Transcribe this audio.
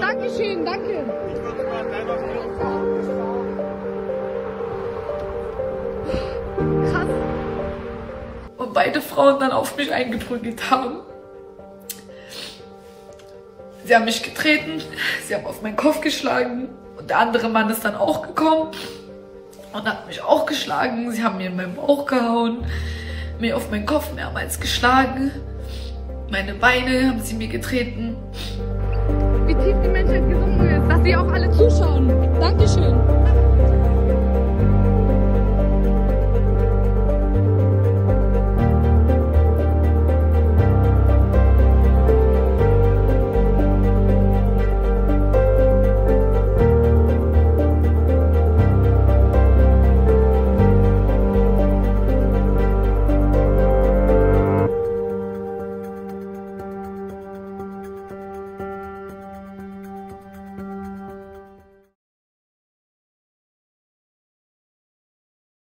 Dankeschön, danke. Ich würde es mal selber versuchen. Krass. Und beide Frauen dann auf mich eingedrückt haben. Sie haben mich getreten, sie haben auf meinen Kopf geschlagen und der andere Mann ist dann auch gekommen und hat mich auch geschlagen. Sie haben mir in meinen Bauch gehauen, mir auf meinen Kopf mehrmals geschlagen. Meine Beine haben sie mir getreten. Wie tief die Menschheit gesunken ist, dass sie auch alle zuschauen. Dankeschön.